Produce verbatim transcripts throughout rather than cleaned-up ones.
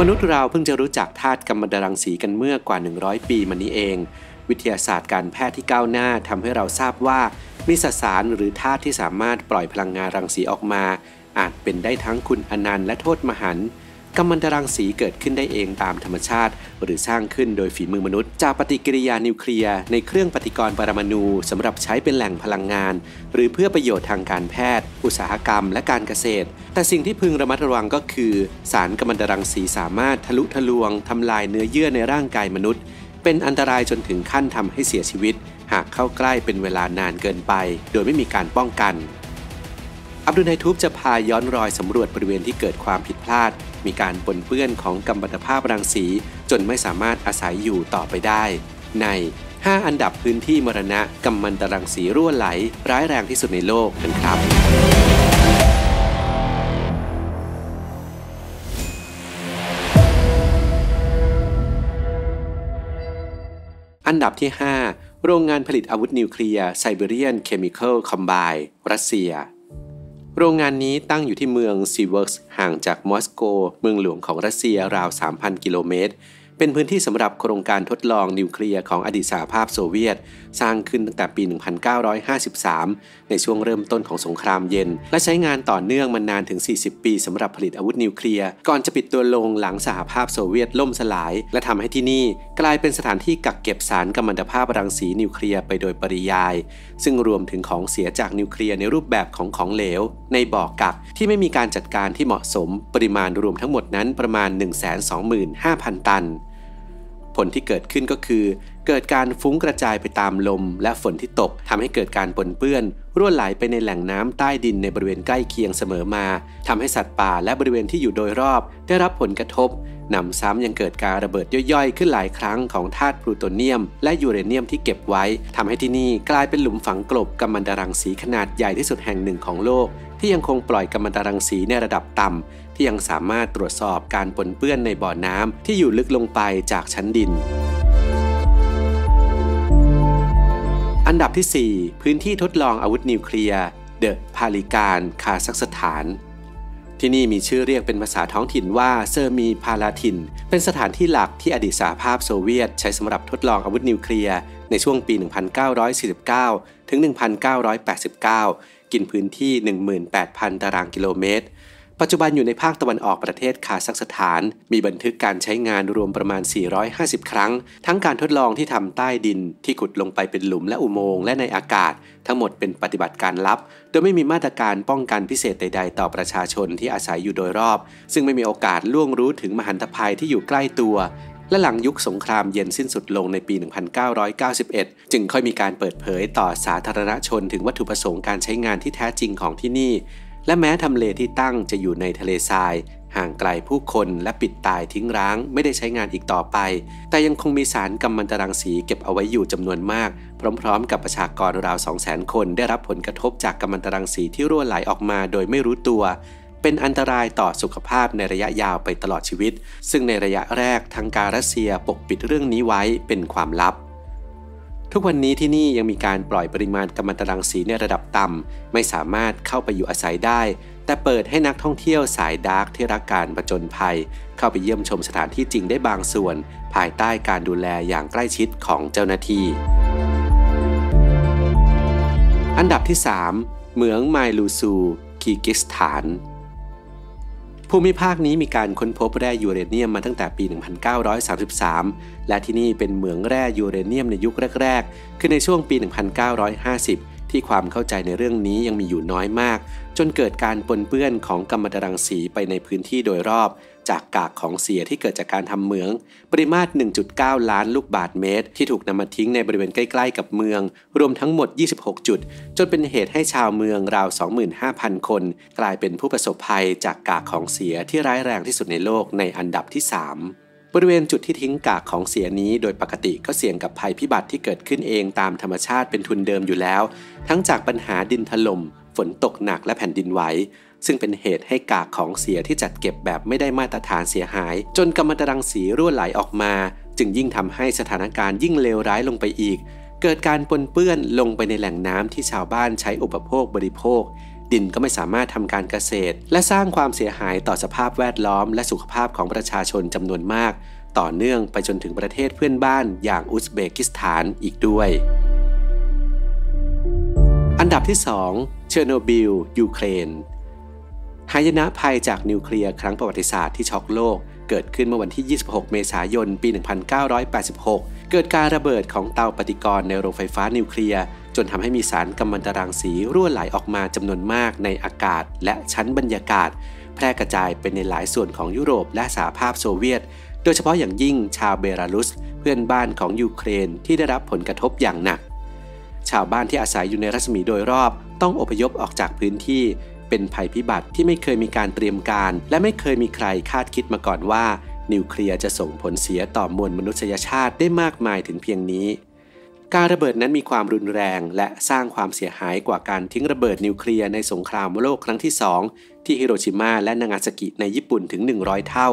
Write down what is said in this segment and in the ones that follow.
มนุษย์เราเพิ่งจะรู้จักธาตุกัมมันตรังสีกันเมื่อกว่าหนึ่งร้อยปีมานี้เองวิทยาศาสตร์การแพทย์ที่ก้าวหน้าทำให้เราทราบว่ามีสสารหรือธาตุที่สามารถปล่อยพลังงานรังสีออกมาอาจเป็นได้ทั้งคุณอนันต์และโทษมหันต์กัมมันตรังสีเกิดขึ้นได้เองตามธรรมชาติหรือสร้างขึ้นโดยฝีมือมนุษย์จากปฏิกิริยานิวเคลียร์ในเครื่องปฏิกรณ์ปรมาณูสำหรับใช้เป็นแหล่งพลังงานหรือเพื่อประโยชน์ทางการแพทย์อุตสาหกรรมและการเกษตรแต่สิ่งที่พึงระมัดระวังก็คือสารกัมมันตรังสีสามารถทะลุทะลวงทำลายเนื้อเยื่อในร่างกายมนุษย์เป็นอันตรายจนถึงขั้นทำให้เสียชีวิตหากเข้าใกล้เป็นเวลานานเกินไปโดยไม่มีการป้องกันอับดุลไฮทูบจะพาย้อนรอยสำรวจบริเวณที่เกิดความผิดพลาดมีการปนเปื้อนของกัมมันตภาพรังสีจนไม่สามารถอาศัยอยู่ต่อไปได้ในห้าอันดับพื้นที่มรณะกัมมันตรังสีรั่วไหลร้ายแรงที่สุดในโลกกันครับอันดับที่ห้าโรงงานผลิตอาวุธนิวเคลียร์ไซบีเรียนเคมิคอลคอมไบน์รัสเซียโรงงานนี้ตั้งอยู่ที่เมืองซีเวิร์กส์ห่างจากมอสโกเมืองหลวงของรัสเซียราว สามพัน กิโลเมตรเป็นพื้นที่สำหรับโครงการทดลองนิวเคลียร์ของอดีตสหภาพโซเวียตสร้างขึ้นตั้งแต่ปี หนึ่งพันเก้าร้อยห้าสิบสาม ในช่วงเริ่มต้นของสงครามเย็นและใช้งานต่อเนื่องมานานถึงสี่สิบปีสำหรับผลิตอาวุธนิวเคลียร์ก่อนจะปิดตัวลงหลังสหภาพโซเวียตล่มสลายและทำให้ที่นี่กลายเป็นสถานที่กักเก็บสารกัมมันตภาพรังสีนิวเคลียร์ไปโดยปริยายซึ่งรวมถึงของเสียจากนิวเคลียร์ในรูปแบบของของเหลวในบ่อกักที่ไม่มีการจัดการที่เหมาะสมปริมาณรวมทั้งหมดนั้นประมาณ หนึ่งแสนสองหมื่นห้าพัน ตันผลที่เกิดขึ้นก็คือเกิดการฟุ้งกระจายไปตามลมและฝนที่ตกทำให้เกิดการปนเปื้อนรั่วไหลไปในแหล่งน้ำใต้ดินในบริเวณใกล้เคียงเสมอมาทำให้สัตว์ป่าและบริเวณที่อยู่โดยรอบได้รับผลกระทบนำซ้ำยังเกิดการระเบิดย่อยๆขึ้นหลายครั้งของธาตุพลูโตเนียมและยูเรเนียมที่เก็บไว้ทำให้ที่นี่กลายเป็นหลุมฝังกลบกัมมันตรังสีขนาดใหญ่ที่สุดแห่งหนึ่งของโลกที่ยังคงปล่อยกัมมันตรังสีในระดับต่ำที่ยังสามารถตรวจสอบการปนเปื้อนในบ่อน้ำที่อยู่ลึกลงไปจากชั้นดินอันดับที่สี่พื้นที่ทดลองอาวุธนิวเคลียร์ The Polygon คาซัคสถานที่นี่มีชื่อเรียกเป็นภาษาท้องถิ่นว่าเซอร์มีพาลาทินเป็นสถานที่หลักที่อดีตสหภาพโซเวียตใช้สำหรับทดลองอาวุธนิวเคลียร์ในช่วงปี หนึ่งพันเก้าร้อยสี่สิบเก้า ถึง หนึ่งพันเก้าร้อยแปดสิบเก้า กินพื้นที่ หนึ่งหมื่นแปดพัน ตารางกิโลเมตรปัจจุบันอยู่ในภาคตะวันออกประเทศคาซัคสถานมีบันทึกการใช้งานรวมประมาณสี่ร้อยห้าสิบครั้งทั้งการทดลองที่ทำใต้ดินที่ขุดลงไปเป็นหลุมและอุโมงค์และในอากาศทั้งหมดเป็นปฏิบัติการลับโดยไม่มีมาตรการป้องกันพิเศษใดๆต่อประชาชนที่อาศัยอยู่โดยรอบซึ่งไม่มีโอกาสล่วงรู้ถึงมหันตภัยที่อยู่ใกล้ตัวและหลังยุคสงครามเย็นสิ้นสุดลงในปี หนึ่งพันเก้าร้อยเก้าสิบเอ็ด จึงค่อยมีการเปิดเผยต่อสาธารณชนถึงวัตถุประสงค์การใช้งานที่แท้จริงของที่นี่และแม้ทำเลที่ตั้งจะอยู่ในทะเลทรายห่างไกลผู้คนและปิดตายทิ้งร้างไม่ได้ใช้งานอีกต่อไปแต่ยังคงมีสารกัมมันตรังสีเก็บเอาไว้อยู่จำนวนมากพร้อมๆกับประชากรราว สองแสน คนได้รับผลกระทบจากกัมมันตรังสีที่รั่วไหลออกมาโดยไม่รู้ตัวเป็นอันตรายต่อสุขภาพในระยะยาวไปตลอดชีวิตซึ่งในระยะแรกทางการรัสเซียปกปิดเรื่องนี้ไว้เป็นความลับทุกวันนี้ที่นี่ยังมีการปล่อยปริมาณกัมมันตรังสีในระดับต่ำไม่สามารถเข้าไปอยู่อาศัยได้แต่เปิดให้นักท่องเที่ยวสายดาร์กที่รักการผจญภัยเข้าไปเยี่ยมชมสถานที่จริงได้บางส่วนภายใต้การดูแลอย่างใกล้ชิดของเจ้าหน้าที่อันดับที่สามเหมืองไมลูซูคีร์กิซสถานภูมิภาคนี้มีการค้นพบแร่ยูเรเนียมมาตั้งแต่ปี หนึ่งพันเก้าร้อยสามสิบสาม และที่นี่เป็นเหมืองแร่ยูเรเนียมในยุคแรกๆคือในช่วงปี หนึ่งพันเก้าร้อยห้าสิบ ที่ความเข้าใจในเรื่องนี้ยังมีอยู่น้อยมากจนเกิดการปนเปื้อนของกัมมันตรังสีไปในพื้นที่โดยรอบจากกากของเสียที่เกิดจากการทำเหมืองปริมาตร หนึ่งจุดเก้า ล้านลูกบาศก์เมตรที่ถูกนำมาทิ้งในบริเวณใกล้ๆกับเมืองรวมทั้งหมดยี่สิบหกจุดจนเป็นเหตุให้ชาวเมืองราว สองหมื่นห้าพัน คนกลายเป็นผู้ประสบภัยจากกากของเสียที่ร้ายแรงที่สุดในโลกในอันดับที่สามบริเวณจุดที่ทิ้งกากของเสียนี้โดยปกติก็เสี่ยงกับภัยพิบัติที่เกิดขึ้นเองตามธรรมชาติเป็นทุนเดิมอยู่แล้วทั้งจากปัญหาดินถล่มฝนตกหนักและแผ่นดินไหวซึ่งเป็นเหตุให้กากของเสียที่จัดเก็บแบบไม่ได้มาตรฐานเสียหายจนกัมมันตรังสีรั่วไหลออกมาจึงยิ่งทำให้สถานการณ์ยิ่งเลวร้ายลงไปอีกเกิดการปนเปื้อนลงไปในแหล่งน้ำที่ชาวบ้านใช้อุปโภคบริโภค ดินก็ไม่สามารถทำการเกษตรและสร้างความเสียหายต่อสภาพแวดล้อมและสุขภาพของประชาชนจำนวนมากต่อเนื่องไปจนถึงประเทศเพื่อนบ้านอย่างอุซเบกิสถานอีกด้วยอันดับที่สองเชอร์โนบิลยูเครนหายนะภัยจากนิวเคลียร์ครั้งประวัติศาสตร์ที่ช็อกโลกเกิดขึ้นเมื่อวันที่ ยี่สิบหกเมษายน ปี หนึ่งพันเก้าร้อยแปดสิบหก เกิดการระเบิดของเตาปฏิกรณ์ในโรงไฟฟ้านิวเคลียร์จนทำให้มีสารกัมมันตรังสีรั่วไหลออกมาจำนวนมากในอากาศและชั้นบรรยากาศแพร่กระจายไปในหลายส่วนของยุโรปและสหภาพโซเวียตโดยเฉพาะอย่างยิ่งชาวเบลารุสเพื่อนบ้านของยูเครนที่ได้รับผลกระทบอย่างหนักชาวบ้านที่อาศัยอยู่ในรัศมีโดยรอบต้องอพยพออกจากพื้นที่เป็นภัยพิบัติที่ไม่เคยมีการเตรียมการและไม่เคยมีใครคาดคิดมาก่อนว่านิวเคลียร์จะส่งผลเสียต่อมวลมนุษยชาติได้มากมายถึงเพียงนี้การระเบิดนั้นมีความรุนแรงและสร้างความเสียหายกว่าการทิ้งระเบิดนิวเคลียร์ในสงครามโลกครั้งที่สองที่ฮิโรชิมาและนางาซากิในญี่ปุ่นถึงหนึ่งร้อยเท่า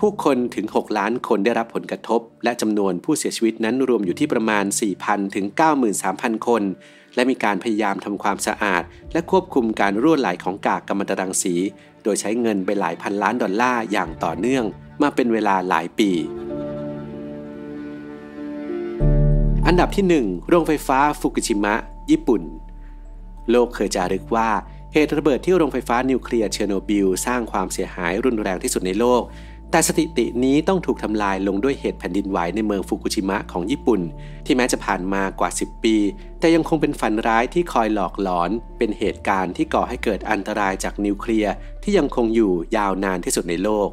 ผู้คนถึงหกล้านคนได้รับผลกระทบและจำนวนผู้เสียชีวิตนั้นรวมอยู่ที่ประมาณ สี่พัน ถึง เก้าหมื่นสามพัน คนและมีการพยายามทำความสะอาดและควบคุมการรั่วไหลของกากกัมมันตรังสีโดยใช้เงินไปหลายพันล้านดอลลาร์อย่างต่อเนื่องมาเป็นเวลาหลายปีอันดับที่หนึ่งโรงไฟฟ้าฟุกุชิมะญี่ปุ่นโลกเคยจารึกว่าเหตุระเบิดที่โรงไฟฟ้านิวเคลียร์เชอร์โนบิลสร้างความเสียหายรุนแรงที่สุดในโลกแต่สถิตินี้ต้องถูกทำลายลงด้วยเหตุแผ่นดินไหวในเมืองฟุกุชิมะของญี่ปุ่นที่แม้จะผ่านมากว่าสิบปีแต่ยังคงเป็นฝันร้ายที่คอยหลอกหลอนเป็นเหตุการณ์ที่ก่อให้เกิดอันตรายจากนิวเคลียร์ที่ยังคงอยู่ยาวนานที่สุดในโลก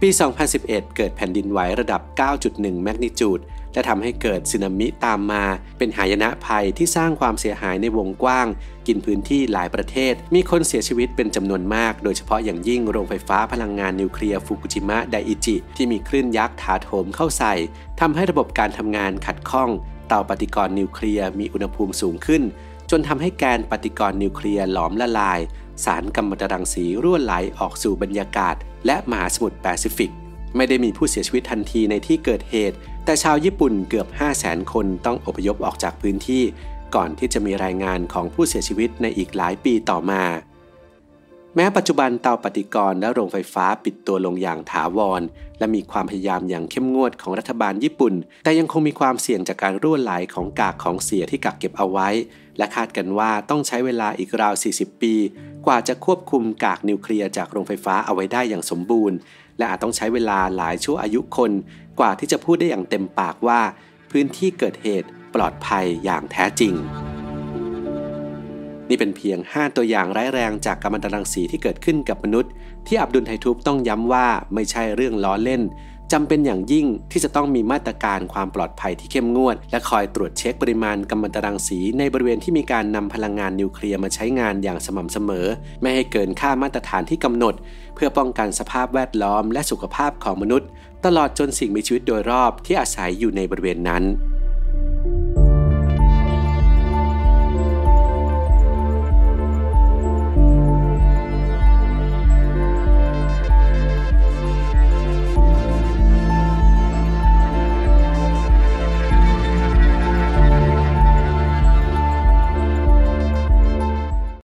ปี สองพันสิบเอ็ด เกิดแผ่นดินไหวระดับ เก้าจุดหนึ่ง แมกนิจูดและทำให้เกิดสึนามิตามมาเป็นหายนะภัยที่สร้างความเสียหายในวงกว้างกินพื้นที่หลายประเทศมีคนเสียชีวิตเป็นจำนวนมากโดยเฉพาะอย่างยิ่งโรงไฟฟ้าพลังงานนิวเคลียร์ฟุกุชิมะไดอิจิที่มีคลื่นยักษ์ถาโถมเข้าใส่ทำให้ระบบการทำงานขัดข้องเตาปฏิกรณ์นิวเคลียร์มีอุณหภูมิสูงขึ้นจนทำให้แกนปฏิกรณ์นิวเคลียร์หลอมละลายสารกัมมันตรังสีรั่วไหลออกสู่บรรยากาศและมหาสมุทรแปซิฟิกไม่ได้มีผู้เสียชีวิตทันทีในที่เกิดเหตุแต่ชาวญี่ปุ่นเกือบ ห้าแสน คนต้องอพยพออกจากพื้นที่ก่อนที่จะมีรายงานของผู้เสียชีวิตในอีกหลายปีต่อมาแม้ปัจจุบันเตาปฏิกรณ์และโรงไฟฟ้าปิดตัวลงอย่างถาวรและมีความพยายามอย่างเข้มงวดของรัฐบาลญี่ปุ่นแต่ยังคงมีความเสี่ยงจากการรั่วไหลของกากของเสียที่กักเก็บเอาไว้และคาดกันว่าต้องใช้เวลาอีกราวสี่สิบปีกว่าจะควบคุมกากนิวเคลียร์จากโรงไฟฟ้าเอาไว้ได้อย่างสมบูรณ์และอาจต้องใช้เวลาหลายชั่วอายุคนกว่าที่จะพูดได้อย่างเต็มปากว่าพื้นที่เกิดเหตุปลอดภัยอย่างแท้จริงนี่เป็นเพียงห้าตัวอย่างร้ายแรงจากกัมมันตรังสีที่เกิดขึ้นกับมนุษย์ที่อับดุลไททูบต้องย้ำว่าไม่ใช่เรื่องล้อเล่นจำเป็นอย่างยิ่งที่จะต้องมีมาตรการความปลอดภัยที่เข้มงวดและคอยตรวจเช็คปริมาณกัมมันตรังสีในบริเวณที่มีการนำพลังงานนิวเคลียร์มาใช้งานอย่างสม่ำเสมอไม่ให้เกินค่ามาตรฐานที่กำหนดเพื่อป้องกันสภาพแวดล้อมและสุขภาพของมนุษย์ตลอดจนสิ่งมีชีวิตโดยรอบที่อาศัยอยู่ในบริเวณนั้น